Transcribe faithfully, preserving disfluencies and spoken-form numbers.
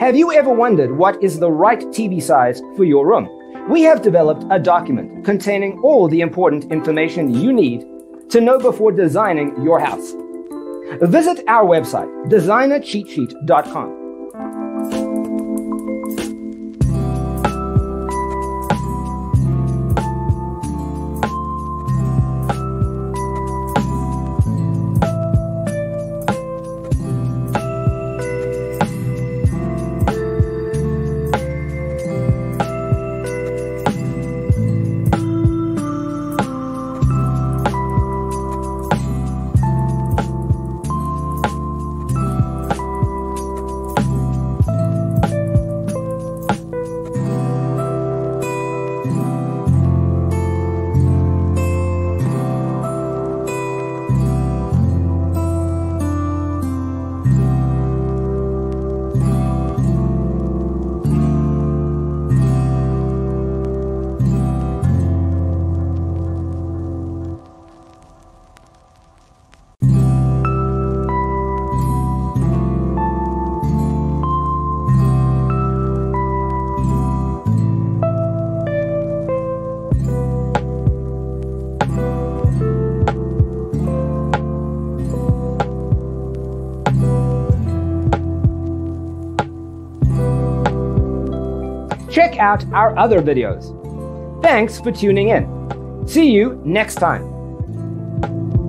Have you ever wondered what is the right T V size for your room? We have developed a document containing all the important information you need to know before designing your house. Visit our website, designer cheat sheet dot com. Check out our other videos. Thanks for tuning in. See you next time.